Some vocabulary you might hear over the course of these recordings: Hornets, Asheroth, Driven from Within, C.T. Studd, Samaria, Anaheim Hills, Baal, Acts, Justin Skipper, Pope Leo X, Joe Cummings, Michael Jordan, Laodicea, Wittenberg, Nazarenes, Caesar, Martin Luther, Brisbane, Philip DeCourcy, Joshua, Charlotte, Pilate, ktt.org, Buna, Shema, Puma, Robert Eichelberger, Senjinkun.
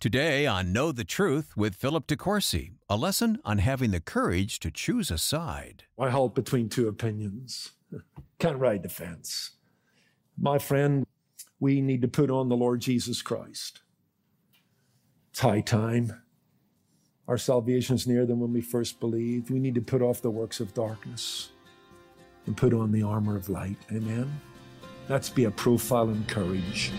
Today on Know the Truth with Philip DeCourcy, a lesson on having the courage to choose a side. I halt between two opinions. Can't ride the fence. My friend, we need to put on the Lord Jesus Christ. It's high time. Our salvation's nearer than when we first believed. We need to put off the works of darkness and put on the armor of light. Amen? Let's be a profile in courage.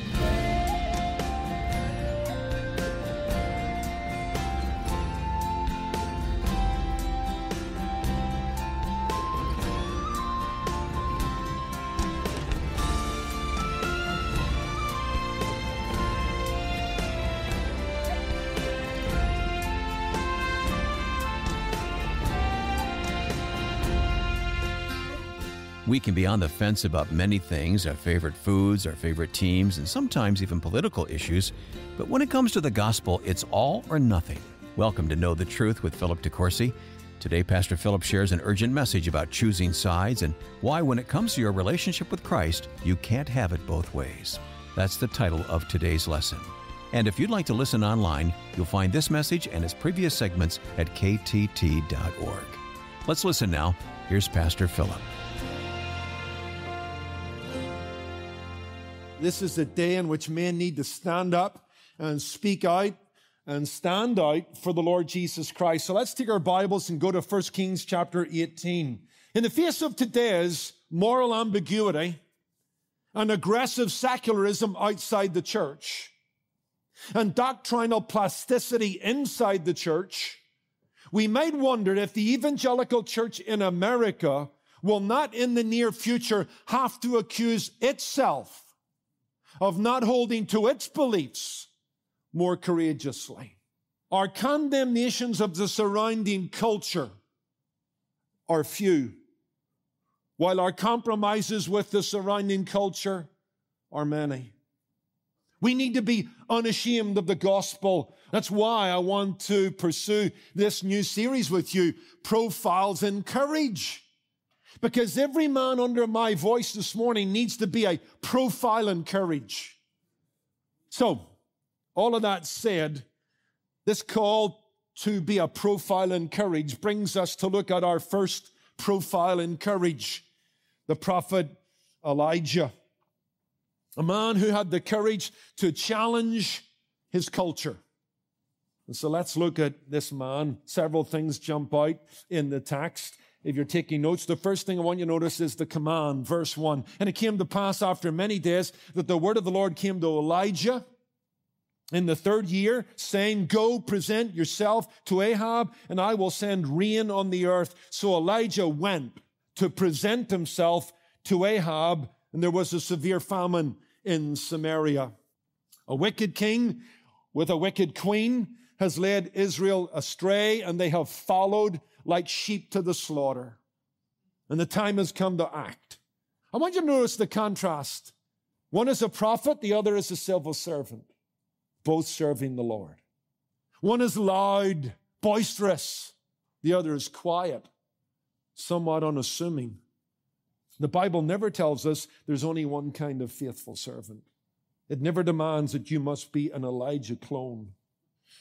We can be on the fence about many things, our favorite foods, our favorite teams, and sometimes even political issues. But when it comes to the gospel, it's all or nothing. Welcome to Know the Truth with Philip DeCourcy. Today, Pastor Philip shares an urgent message about choosing sides and why, when it comes to your relationship with Christ, you can't have it both ways. That's the title of today's lesson. And if you'd like to listen online, you'll find this message and its previous segments at ktt.org. Let's listen now. Here's Pastor Philip. This is a day in which men need to stand up and speak out and stand out for the Lord Jesus Christ. So let's take our Bibles and go to 1 Kings chapter 18. In the face of today's moral ambiguity and aggressive secularism outside the church and doctrinal plasticity inside the church, we might wonder if the evangelical church in America will not in the near future have to accuse itself of not holding to its beliefs more courageously. Our condemnations of the surrounding culture are few, while our compromises with the surrounding culture are many. We need to be unashamed of the gospel. That's why I want to pursue this new series with you, Profiles in Courage. Because every man under my voice this morning needs to be a profile in courage. So, all of that said, this call to be a profile in courage brings us to look at our first profile in courage, the prophet Elijah, a man who had the courage to challenge his culture. And so let's look at this man. Several things jump out in the text. If you're taking notes, the first thing I want you to notice is the command, verse 1. And it came to pass after many days that the word of the Lord came to Elijah in the third year, saying, Go, present yourself to Ahab, and I will send rain on the earth. So Elijah went to present himself to Ahab, and there was a severe famine in Samaria. A wicked king with a wicked queen has led Israel astray, and they have followed like sheep to the slaughter. And the time has come to act. I want you to notice the contrast. One is a prophet, the other is a civil servant, both serving the Lord. One is loud, boisterous. The other is quiet, somewhat unassuming. The Bible never tells us there's only one kind of faithful servant. It never demands that you must be an Elijah clone.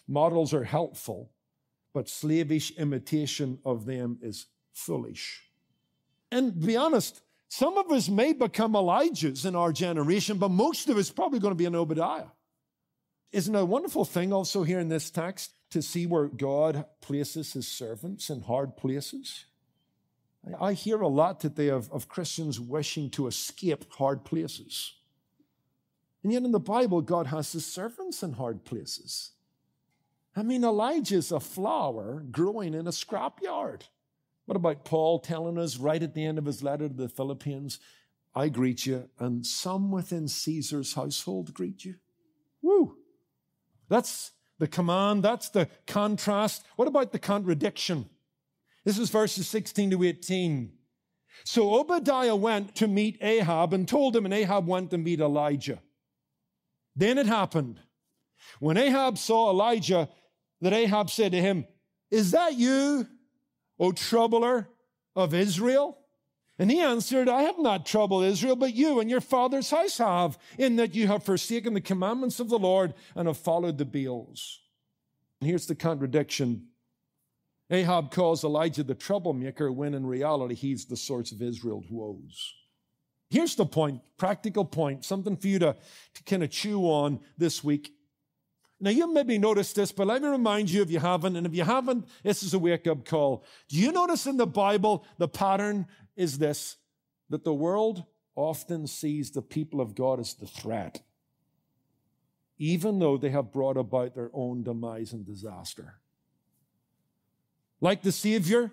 Models are helpful, but slavish imitation of them is foolish. And to be honest, some of us may become Elijahs in our generation, but most of us probably going to be an Obadiah. Isn't it a wonderful thing also here in this text to see where God places his servants in hard places? I hear a lot today of Christians wishing to escape hard places. And yet in the Bible, God has his servants in hard places. I mean, Elijah's a flower growing in a scrapyard. What about Paul telling us right at the end of his letter to the Philippians, I greet you, and some within Caesar's household greet you? Woo! That's the command, that's the contrast. What about the contradiction? This is verses 16 to 18. So Obadiah went to meet Ahab and told him, and Ahab went to meet Elijah. Then it happened, when Ahab saw Elijah, that Ahab said to him, Is that you, O troubler of Israel? And he answered, I have not troubled Israel, but you and your father's house have, in that you have forsaken the commandments of the Lord and have followed the Baals. And here's the contradiction. Ahab calls Elijah the troublemaker when in reality he's the source of Israel's woes. Here's the point, practical point, something for you to kind of chew on this week. Now, you maybe noticed this, but let me remind you if you haven't. And if you haven't, this is a wake-up call. Do you notice in the Bible the pattern is this, that the world often sees the people of God as the threat, even though they have brought about their own demise and disaster. Like the Savior,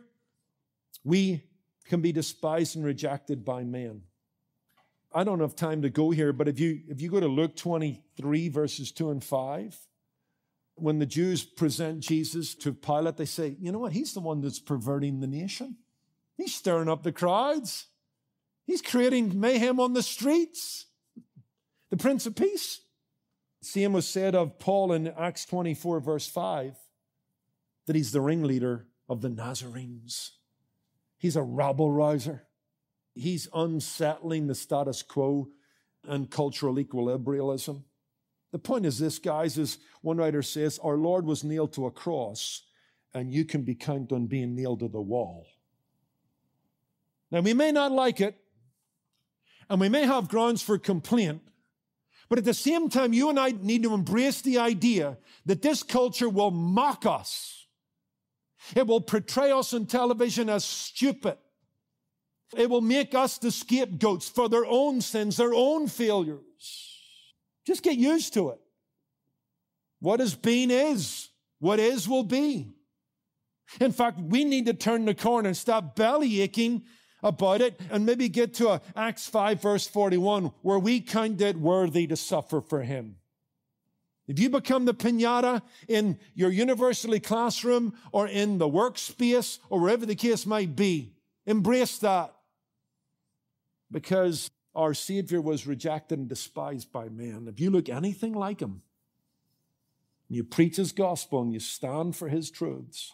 we can be despised and rejected by men. I don't have time to go here, but if you go to Luke 23, verses 2 and 5, when the Jews present Jesus to Pilate, they say, you know what, he's the one that's perverting the nation. He's stirring up the crowds. He's creating mayhem on the streets. The Prince of Peace. Same was said of Paul in Acts 24, verse 5, that he's the ringleader of the Nazarenes. He's a rabble-rouser. He's unsettling the status quo and cultural equilibrialism. The point is this, guys, is one writer says, our Lord was nailed to a cross, and you can be counted on being nailed to the wall. Now, we may not like it, and we may have grounds for complaint, but at the same time, you and I need to embrace the idea that this culture will mock us. It will portray us on television as stupid. It will make us the scapegoats for their own sins, their own failures. Just get used to it. What has been is. What is will be. In fact, we need to turn the corner and stop belly aching about it and maybe get to Acts 5 verse 41 where we count it worthy to suffer for him. If you become the pinata in your university classroom or in the workspace or wherever the case might be, embrace that, because our Savior was rejected and despised by men. If you look anything like him, and you preach his gospel and you stand for his truths,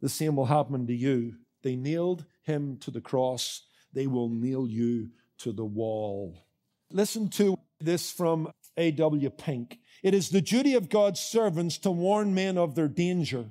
the same will happen to you. They nailed him to the cross. They will nail you to the wall. Listen to this from A.W. Pink. It is the duty of God's servants to warn men of their danger,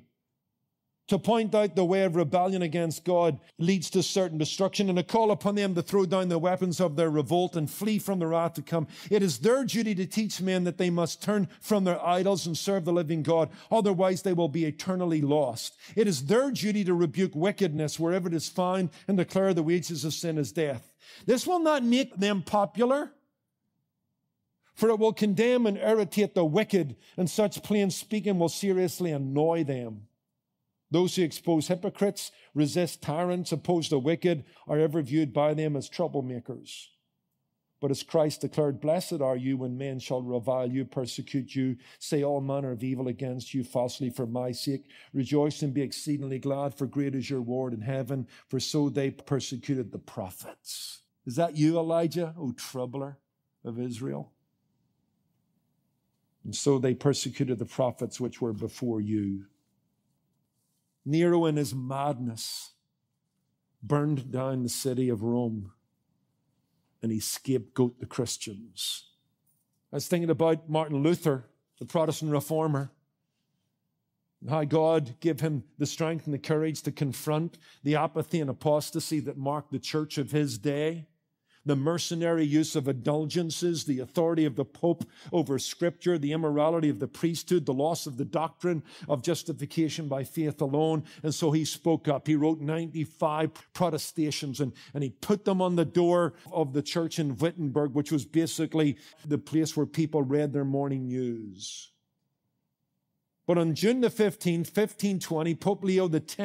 to point out the way of rebellion against God leads to certain destruction, and to call upon them to throw down the weapons of their revolt and flee from the wrath to come. It is their duty to teach men that they must turn from their idols and serve the living God. Otherwise, they will be eternally lost. It is their duty to rebuke wickedness wherever it is found and declare the wages of sin is death. This will not make them popular, for it will condemn and irritate the wicked, and such plain speaking will seriously annoy them. Those who expose hypocrites, resist tyrants, oppose the wicked, are ever viewed by them as troublemakers. But as Christ declared, blessed are you when men shall revile you, persecute you, say all manner of evil against you falsely for my sake. Rejoice and be exceedingly glad, for great is your reward in heaven, for so they persecuted the prophets. Is that you, Elijah, O troubler of Israel? And so they persecuted the prophets which were before you. Nero in his madness burned down the city of Rome, and he scapegoated the Christians. I was thinking about Martin Luther, the Protestant reformer, and how God gave him the strength and the courage to confront the apathy and apostasy that marked the church of his day, the mercenary use of indulgences, the authority of the Pope over Scripture, the immorality of the priesthood, the loss of the doctrine of justification by faith alone. And so he spoke up. He wrote 95 protestations, and he put them on the door of the church in Wittenberg, which was basically the place where people read their morning news. But on June the 15th, 1520, Pope Leo X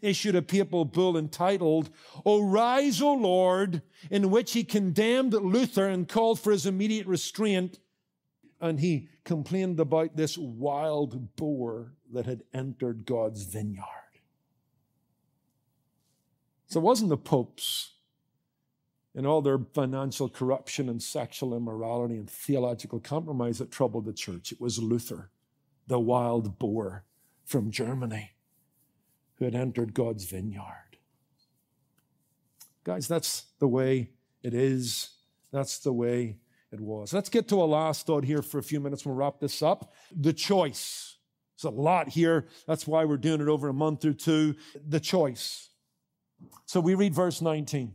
issued a papal bull entitled, O Rise, O Lord, in which he condemned Luther and called for his immediate restraint. And he complained about this wild boar that had entered God's vineyard. So it wasn't the popes and all their financial corruption and sexual immorality and theological compromise that troubled the church. It was Luther, the wild boar from Germany, who had entered God's vineyard. Guys, that's the way it is. That's the way it was. Let's get to a last thought here for a few minutes. We'll wrap this up. The choice. There's a lot here. That's why we're doing it over a month or two. The choice. So we read verse 19.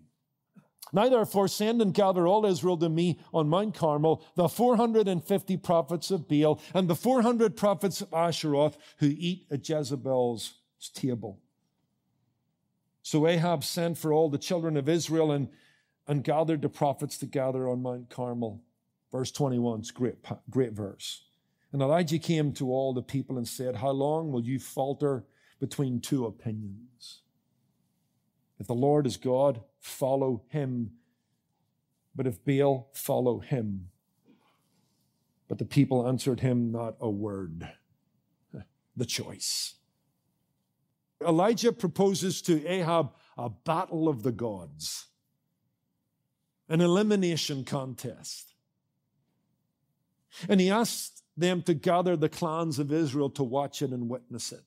Now therefore send and gather all Israel to me on Mount Carmel, the 450 prophets of Baal and the 400 prophets of Asheroth who eat at Jezebel's table. So Ahab sent for all the children of Israel and gathered the prophets to gather on Mount Carmel. Verse 21 is a great verse. And Elijah came to all the people and said, how long will you falter between two opinions? If the Lord is God, follow him. But if Baal, follow him. But the people answered him not a word. The choice. Elijah proposes to Ahab a battle of the gods. An elimination contest. And he asked them to gather the clans of Israel to watch it and witness it.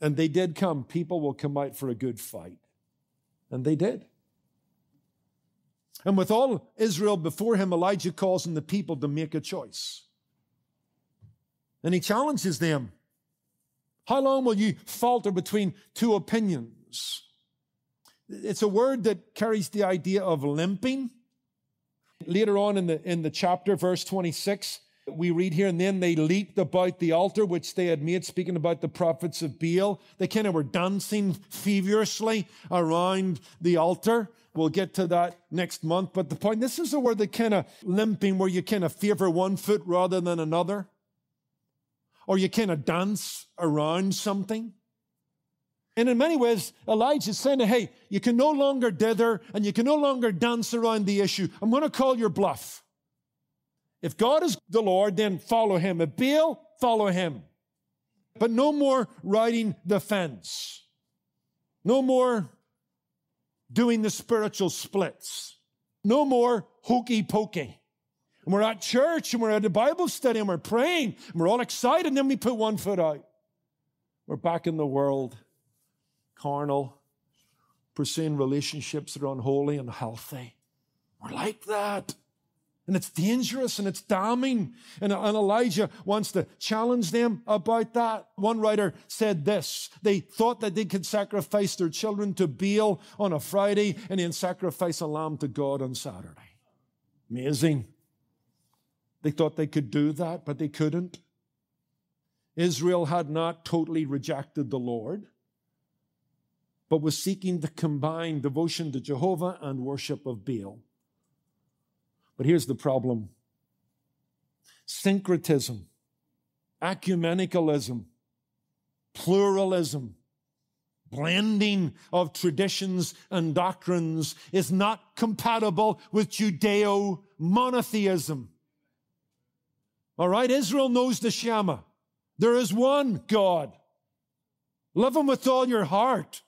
And they did come. People will come out for a good fight. And they did. And with all Israel before him, Elijah calls on the people to make a choice. And he challenges them. How long will you falter between two opinions? It's a word that carries the idea of limping. Later on in the chapter, verse 26, we read here, and then they leaped about the altar which they had made, speaking about the prophets of Baal. They kind of were dancing feverishly around the altar. We'll get to that next month. But the point, this is the word that kind of limping, where you kind of favor one foot rather than another. Or you kind of dance around something. And in many ways, Elijah is saying, hey, you can no longer dither and you can no longer dance around the issue. I'm going to call your bluff. If God is the Lord, then follow him. If Baal, follow him. But no more riding the fence. No more doing the spiritual splits. No more hokey-pokey. And we're at church and we're at the Bible study and we're praying and we're all excited and then we put one foot out. We're back in the world, carnal, pursuing relationships that are unholy and unhealthy. We're like that. And it's dangerous and it's damning. And Elijah wants to challenge them about that. One writer said this. They thought that they could sacrifice their children to Baal on a Friday and then sacrifice a lamb to God on Saturday. Amazing. They thought they could do that, but they couldn't. Israel had not totally rejected the Lord, but was seeking to combine devotion to Jehovah and worship of Baal. But here's the problem. Syncretism, ecumenicalism, pluralism, blending of traditions and doctrines is not compatible with Judeo-monotheism. All right, Israel knows the Shema. There is one God. Love him with all your heart,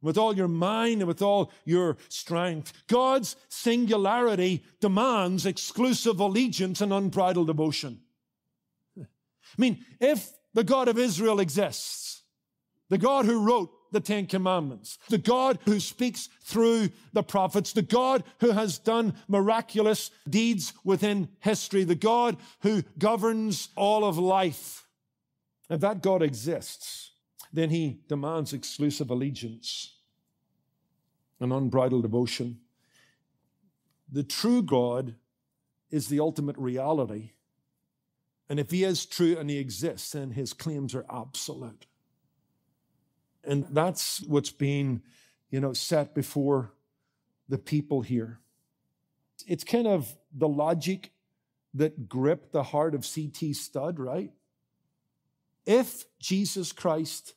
with all your mind, and with all your strength. God's singularity demands exclusive allegiance and unbridled devotion. I mean, if the God of Israel exists, the God who wrote the Ten Commandments, the God who speaks through the prophets, the God who has done miraculous deeds within history, the God who governs all of life, if that God exists, then he demands exclusive allegiance and unbridled devotion. The true God is the ultimate reality. And if he is true and he exists, then his claims are absolute. And that's what's being, set before the people here. It's kind of the logic that gripped the heart of C.T. Studd, right? If Jesus Christ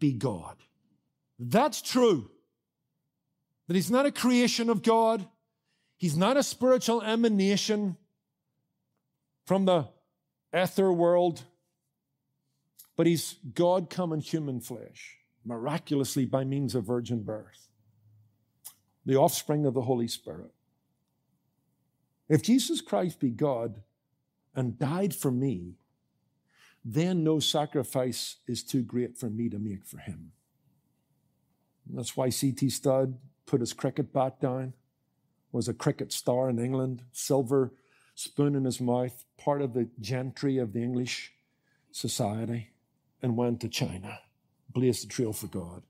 be God. That's true. That he's not a creation of God. He's not a spiritual emanation from the ether world. But he's God come in human flesh, miraculously by means of virgin birth, the offspring of the Holy Spirit. If Jesus Christ be God and died for me, then no sacrifice is too great for me to make for him. And that's why C.T. Studd, put his cricket bat down, was a cricket star in England, silver spoon in his mouth, part of the gentry of the English society, and went to China, blazed the trail for God.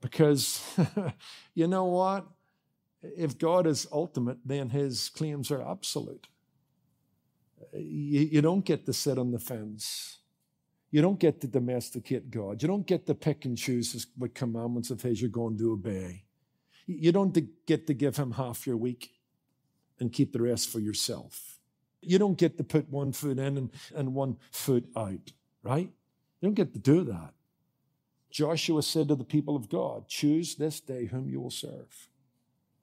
Because you know what? If God is ultimate, then his claims are absolute. You don't get to sit on the fence. You don't get to domesticate God. You don't get to pick and choose what commandments of his you're going to obey. You don't get to give him half your week and keep the rest for yourself. You don't get to put one foot in and one foot out, right? You don't get to do that. Joshua said to the people of God, choose this day whom you will serve.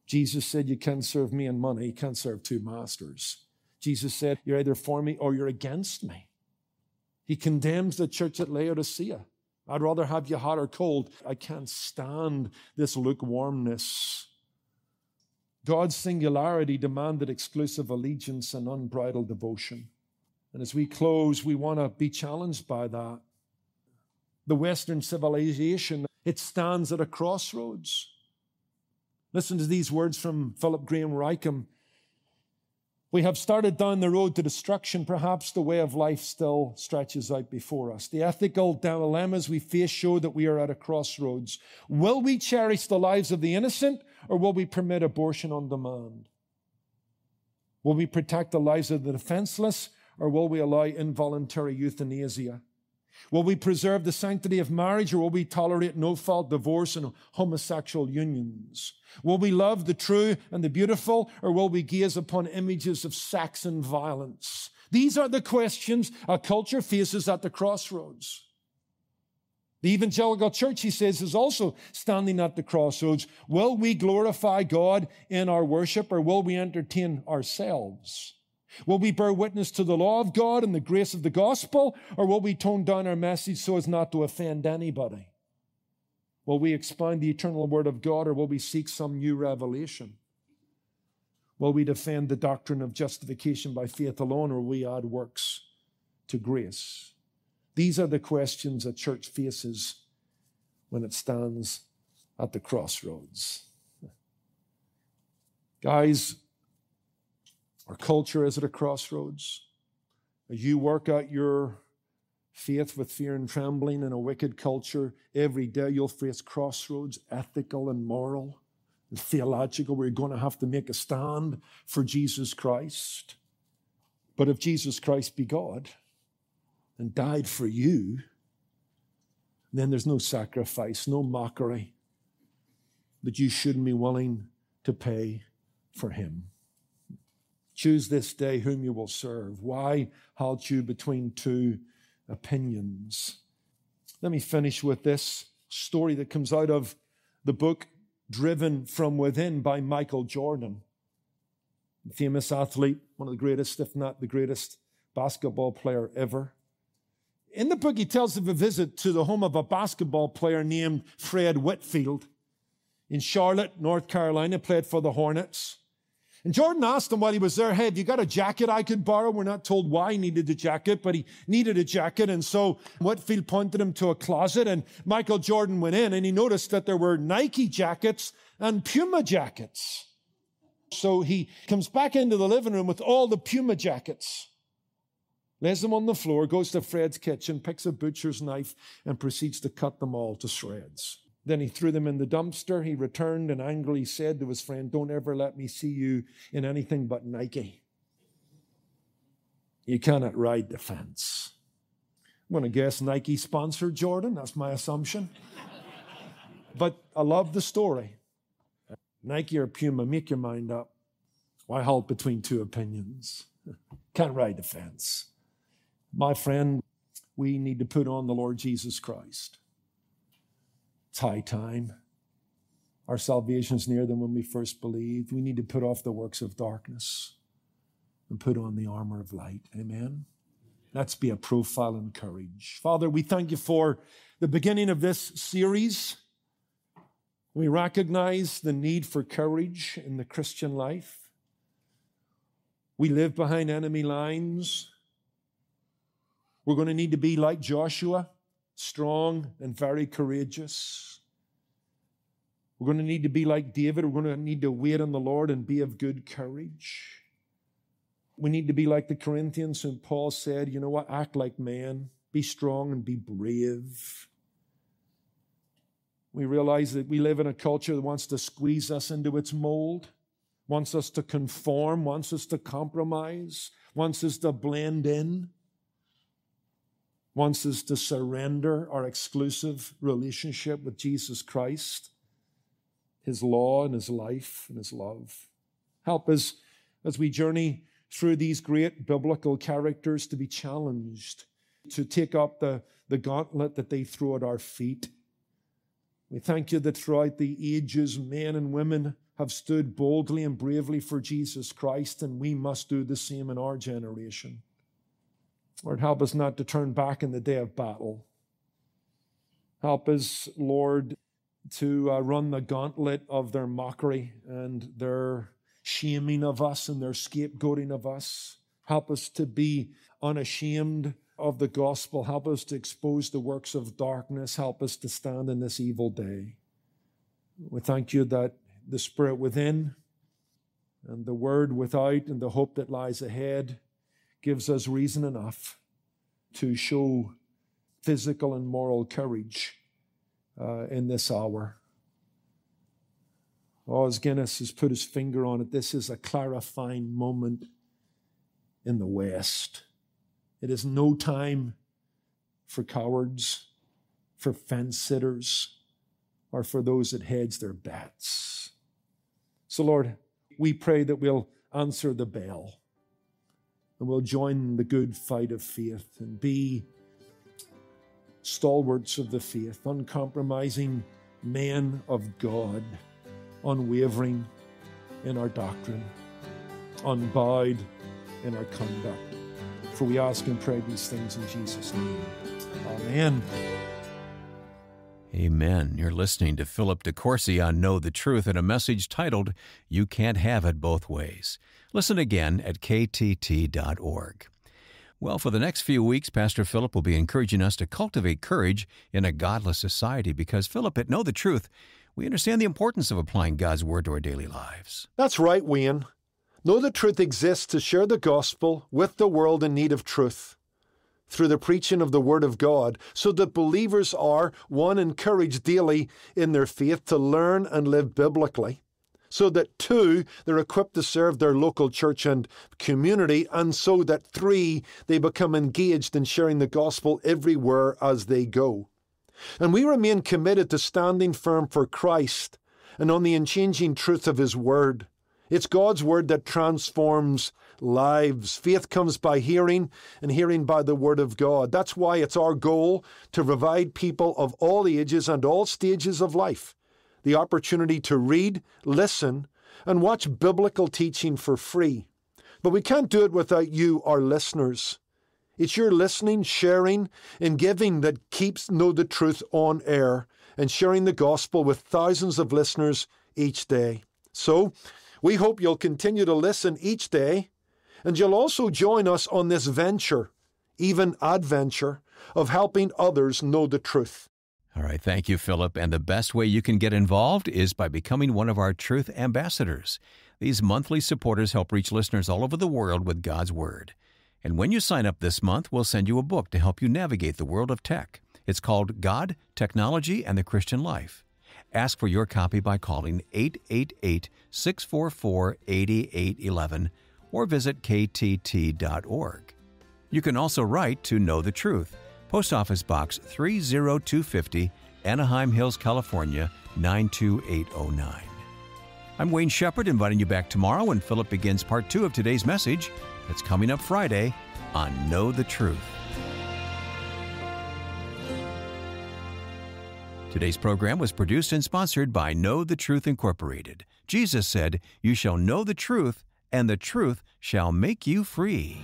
Jesus said, you can't serve me and money. You can't serve two masters. Jesus said, you're either for me or you're against me. He condemns the church at Laodicea. I'd rather have you hot or cold. I can't stand this lukewarmness. God's singularity demanded exclusive allegiance and unbridled devotion. And as we close, we want to be challenged by that. The Western civilization, it stands at a crossroads. Listen to these words from Philip Graham Ryken. We have started down the road to destruction. Perhaps the way of life still stretches out before us. The ethical dilemmas we face show that we are at a crossroads. Will we cherish the lives of the innocent, or will we permit abortion on demand? Will we protect the lives of the defenseless, or will we allow involuntary euthanasia? Will we preserve the sanctity of marriage, or will we tolerate no-fault divorce and homosexual unions? Will we love the true and the beautiful, or will we gaze upon images of sex and violence? These are the questions a culture faces at the crossroads. The evangelical church, he says, is also standing at the crossroads. Will we glorify God in our worship, or will we entertain ourselves? Will we bear witness to the law of God and the grace of the gospel, or will we tone down our message so as not to offend anybody? Will we expound the eternal word of God, or will we seek some new revelation? Will we defend the doctrine of justification by faith alone, or will we add works to grace? These are the questions a church faces when it stands at the crossroads. Guys, our culture is at a crossroads. As you work out your faith with fear and trembling in a wicked culture, every day you'll face crossroads, ethical and moral and theological, where you're going to have to make a stand for Jesus Christ. But if Jesus Christ be God and died for you, then there's no sacrifice, no mockery that you shouldn't be willing to pay for him. Choose this day whom you will serve. Why halt you between two opinions? Let me finish with this story that comes out of the book Driven from Within by Michael Jordan, the famous athlete, one of the greatest, if not the greatest, basketball player ever. In the book, he tells of a visit to the home of a basketball player named Fred Whitfield in Charlotte, North Carolina, played for the Hornets. And Jordan asked him while he was there, hey, have you got a jacket I could borrow? We're not told why he needed a jacket, but he needed a jacket. And so Whitfield pointed him to a closet, and Michael Jordan went in, and he noticed that there were Nike jackets and Puma jackets. So he comes back into the living room with all the Puma jackets, lays them on the floor, goes to Fred's kitchen, picks a butcher's knife, and proceeds to cut them all to shreds. Then he threw them in the dumpster. He returned and angrily said to his friend, don't ever let me see you in anything but Nike. You cannot ride the fence. I'm going to guess Nike sponsored Jordan. That's my assumption. But I love the story. Nike or Puma, make your mind up. Why halt between two opinions? Can't ride the fence. My friend, we need to put on the Lord Jesus Christ. It's high time. Our salvation's nearer than when we first believed. We need to put off the works of darkness and put on the armor of light. Amen? Let's be a profile in courage. Father, we thank you for the beginning of this series. We recognize the need for courage in the Christian life. We live behind enemy lines. We're going to need to be like Joshua, strong and very courageous. We're going to need to be like David. We're going to need to wait on the Lord and be of good courage. We need to be like the Corinthians, and Paul said, you know what, act like men, be strong and be brave. We realize that we live in a culture that wants to squeeze us into its mold, wants us to conform, wants us to compromise, wants us to blend in, wants us to surrender our exclusive relationship with Jesus Christ, His law and His life and His love. Help us as we journey through these great biblical characters to be challenged, to take up the gauntlet that they throw at our feet. We thank you that throughout the ages, men and women have stood boldly and bravely for Jesus Christ, and we must do the same in our generation. Lord, help us not to turn back in the day of battle. Help us, Lord, to run the gauntlet of their mockery and their shaming of us and their scapegoating of us. Help us to be unashamed of the gospel. Help us to expose the works of darkness. Help us to stand in this evil day. We thank you that the Spirit within and the Word without and the hope that lies ahead gives us reason enough to show physical and moral courage in this hour. Oh, as Guinness has put his finger on it, this is a clarifying moment in the West. It is no time for cowards, for fence-sitters, or for those that hedge their bets. So, Lord, we pray that we'll answer the bell and we'll join the good fight of faith and be stalwarts of the faith, uncompromising men of God, unwavering in our doctrine, unbowed in our conduct. For we ask and pray these things in Jesus' name. Amen. Amen. You're listening to Philip DeCourcy on Know the Truth in a message titled, You Can't Have It Both Ways. Listen again at ktt.org. Well, for the next few weeks, Pastor Philip will be encouraging us to cultivate courage in a godless society because, Philip, at Know the Truth, we understand the importance of applying God's Word to our daily lives. That's right, Wayne. Know the Truth exists to share the gospel with the world in need of truth through the preaching of the Word of God so that believers are, one, encouraged daily in their faith to learn and live biblically, so that, two, they're equipped to serve their local church and community, and so that, three, they become engaged in sharing the gospel everywhere as they go. And we remain committed to standing firm for Christ and on the unchanging truth of His Word. It's God's Word that transforms lives. Faith comes by hearing, and hearing by the Word of God. That's why it's our goal to provide people of all ages and all stages of life the opportunity to read, listen, and watch biblical teaching for free. But we can't do it without you, our listeners. It's your listening, sharing, and giving that keeps Know the Truth on air and sharing the gospel with thousands of listeners each day. So, we hope you'll continue to listen each day, and you'll also join us on this venture, even adventure, of helping others know the truth. All right, thank you, Philip. And the best way you can get involved is by becoming one of our Truth Ambassadors. These monthly supporters help reach listeners all over the world with God's Word. And when you sign up this month, we'll send you a book to help you navigate the world of tech. It's called God, Technology, and the Christian Life. Ask for your copy by calling 888-644-8811 or visit ktt.org. You can also write to Know the Truth, Post Office Box 30250, Anaheim Hills, California, 92809. I'm Wayne Shepherd, inviting you back tomorrow when Philip begins part 2 of today's message. That's coming up Friday on Know the Truth. Today's program was produced and sponsored by Know the Truth Incorporated. Jesus said, "You shall know the truth, and the truth shall make you free."